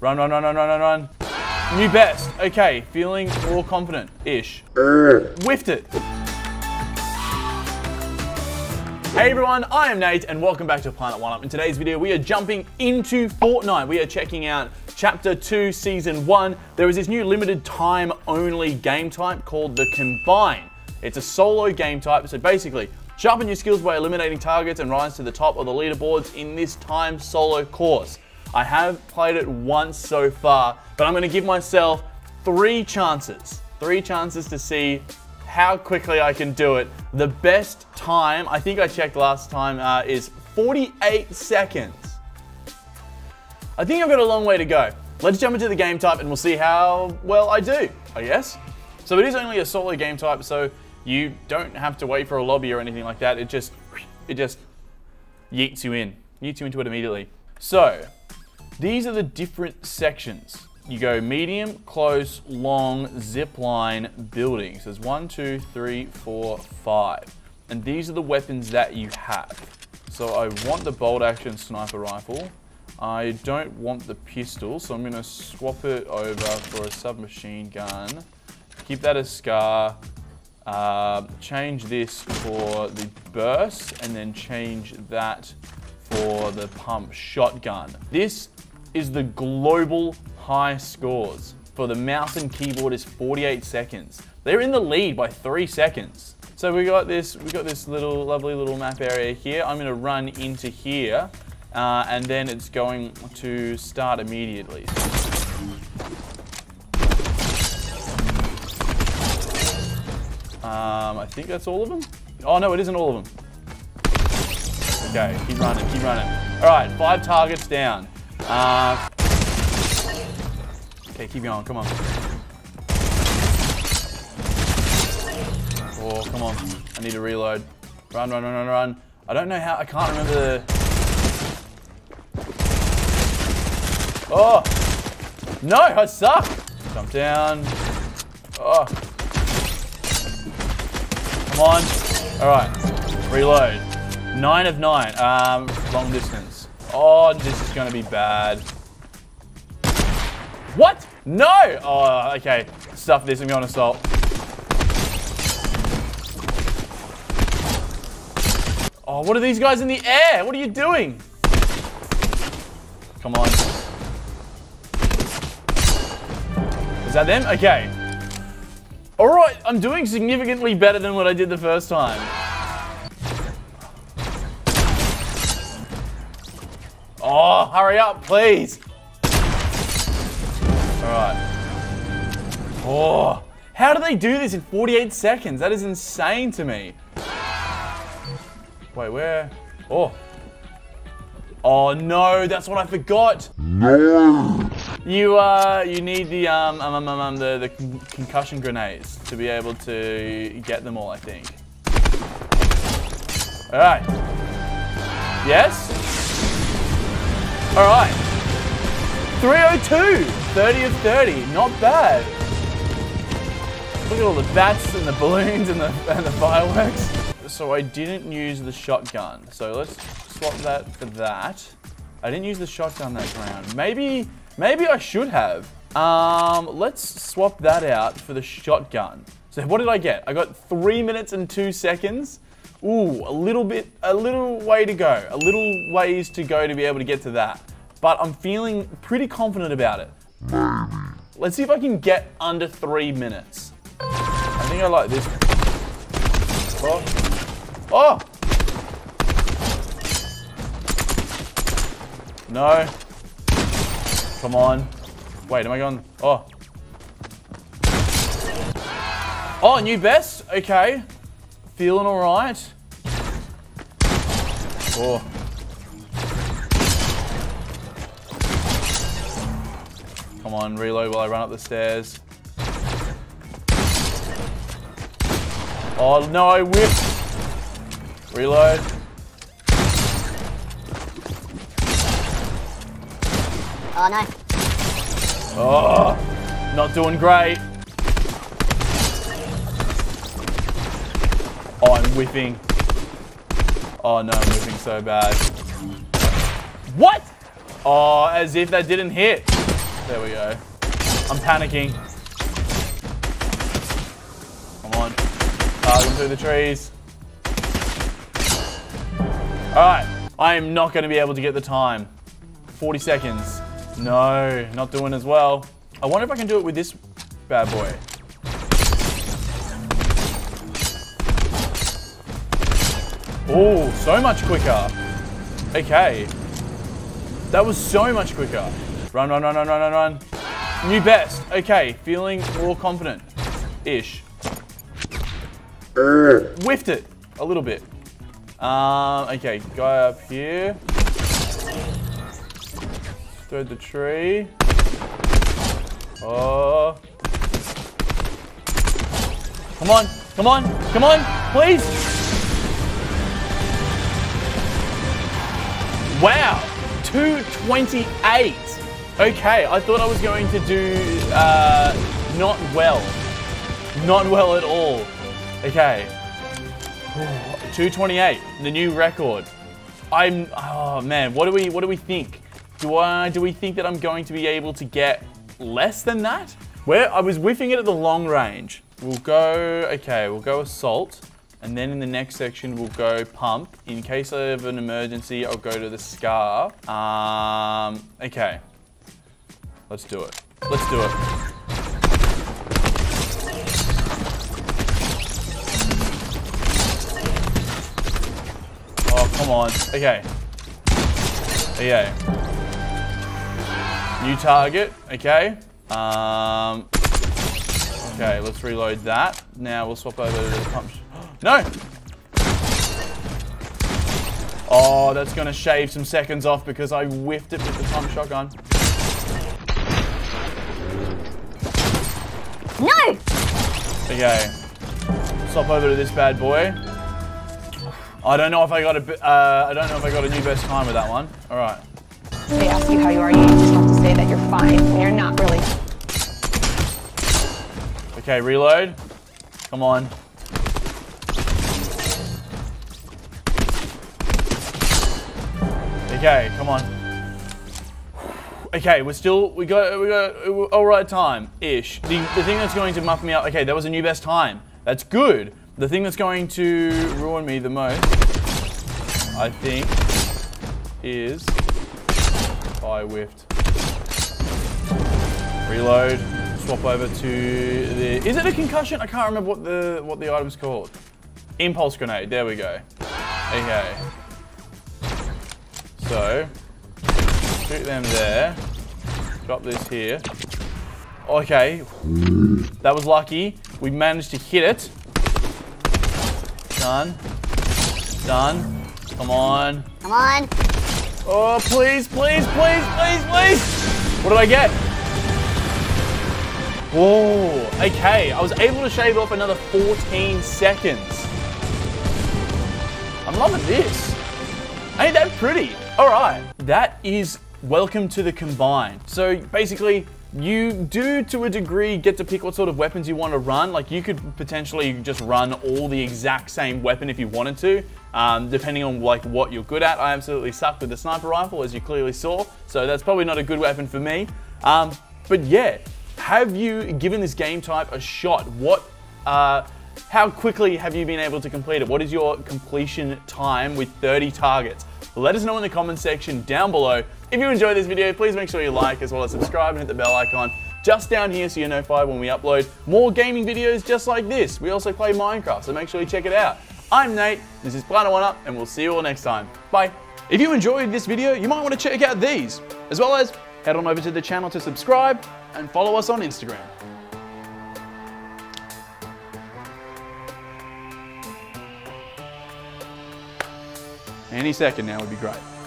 Run, run, run, run, run, run, run. New best. Okay, feeling more confident-ish. Whiffed it. Hey everyone, I am Nate and welcome back to Planet 1-Up. In today's video, we are jumping into Fortnite. We are checking out Chapter 2, Season 1. There is this new limited time only game type called the Combine. It's a solo game type, so basically, sharpen your skills by eliminating targets and rise to the top of the leaderboards in this time solo course. I have played it once so far, but I'm gonna give myself three chances to see how quickly I can do it. The best time, I think I checked last time, is 48 seconds. I think I've got a long way to go. Let's jump into the game type and we'll see how well I do, I guess. So it is only a solo game type, so you don't have to wait for a lobby or anything like that. It just yeets you in. Yeets you into it immediately. So, these are the different sections. You go medium, close, long, zipline, buildings. There's 1, 2, 3, 4, 5. And these are the weapons that you have. So I want the bolt action sniper rifle. I don't want the pistol, so I'm gonna swap it over for a submachine gun. Keep that as SCAR. Change this for the burst, and then change that for the pump shotgun. This is the global high scores. For the mouse and keyboard is 48 seconds. They're in the lead by 3 seconds. So we got this little lovely little map area here. I'm gonna run into here, and then it's going to start immediately. I think that's all of them. Oh no, it isn't all of them. Okay, keep running, keep running. All right, 5 targets down. Okay, keep going, come on. Oh, come on, I need to reload. Run, run, run, run, run. I don't know how, I can't remember the... Oh! No, I suck! Jump down. Oh. Come on. All right, reload. 9 of 9, long distance. Oh, this is gonna be bad. What? No! Oh, okay, stuff this, I'm going assault. Oh, what are these guys in the air? What are you doing? Come on. Is that them? Okay. All right, I'm doing significantly better than what I did the first time. Oh, hurry up, please. All right. Oh, how do they do this in 48 seconds? That is insane to me. Wait, where? Oh. Oh no, that's what I forgot. No. You need the concussion grenades to be able to get them all, I think. All right. Yes. All right, 302, 30 of 30, not bad. Look at all the bats and the balloons and the fireworks. So I didn't use the shotgun. So let's swap that for that. I didn't use the shotgun that round. Maybe I should have. Let's swap that out for the shotgun. So what did I get? I got 3 minutes and 2 seconds. Ooh, a little ways to go to be able to get to that. But I'm feeling pretty confident about it. Let's see if I can get under 3 minutes. I think I like this. Oh. Oh! No. Come on. Wait, am I going? Oh. Oh, new best? Okay. Feeling all right. Oh. Come on, reload while I run up the stairs. Oh no, I whipped. Reload. Oh no. Oh, not doing great. Oh, I'm whipping. Oh no, I'm whipping so bad. What? Oh, as if that didn't hit. There we go. I'm panicking. Come on. Target through the trees. Alright. I am not going to be able to get the time. 40 seconds. No, not doing as well. I wonder if I can do it with this bad boy. Oh, so much quicker. Okay. That was so much quicker. Run, run, run, run, run, run, run. New best. Okay, feeling more confident-ish. Whiffed it a little bit. Okay, guy up here. Throw the tree. Oh. Come on, come on, come on, please. Wow, 228. Okay, I thought I was going to do not well. Not well at all. Okay. 228, the new record. Oh man, what do we think? Do we think that I'm going to be able to get less than that? Where I was whiffing it at the long range. We'll go, okay, we'll go assault. And then in the next section, we'll go pump. In case of an emergency, I'll go to the scar. Okay. Let's do it. Let's do it. Oh, come on. Okay. Okay. New target. Okay. Okay, let's reload that. Now we'll swap over to the pump. No! Oh, that's gonna shave some seconds off because I whiffed it with the pump shotgun. No! Okay. Swap over to this bad boy. I don't know if I got a new best time with that one. All right. They ask you how you are, you just have to say that you're fine when you're not really. Okay, reload. Come on. Okay, come on. Okay, we got all right time-ish. The thing that's going to muff me up, okay, that was a new best time. That's good. The thing that's going to ruin me the most, I think, is I whiffed. Reload. Swap over to the. Is it a concussion? I can't remember what the item's called. Impulse grenade. There we go. Okay. So, shoot them there. Drop this here. Okay. That was lucky. We managed to hit it. Done. Done. Come on. Come on. Oh, please, please, please, please, please. What did I get? Oh, okay. I was able to shave off another 14 seconds. I'm loving this. Ain't that pretty? All right, that is Welcome to the Combine. So basically, you do to a degree get to pick what sort of weapons you want to run. Like you could potentially just run all the exact same weapon if you wanted to, depending on like what you're good at. I absolutely sucked with the sniper rifle, as you clearly saw. So that's probably not a good weapon for me. But yeah, have you given this game type a shot? How quickly have you been able to complete it? What is your completion time with 30 targets? Let us know in the comments section down below. If you enjoyed this video, please make sure you like as well as subscribe and hit the bell icon just down here so you're notified when we upload more gaming videos just like this. We also play Minecraft, so make sure you check it out. I'm Nate, this is Planet 1-Up, and we'll see you all next time. Bye. If you enjoyed this video, you might want to check out these, as well as head on over to the channel to subscribe and follow us on Instagram. Any second now would be great.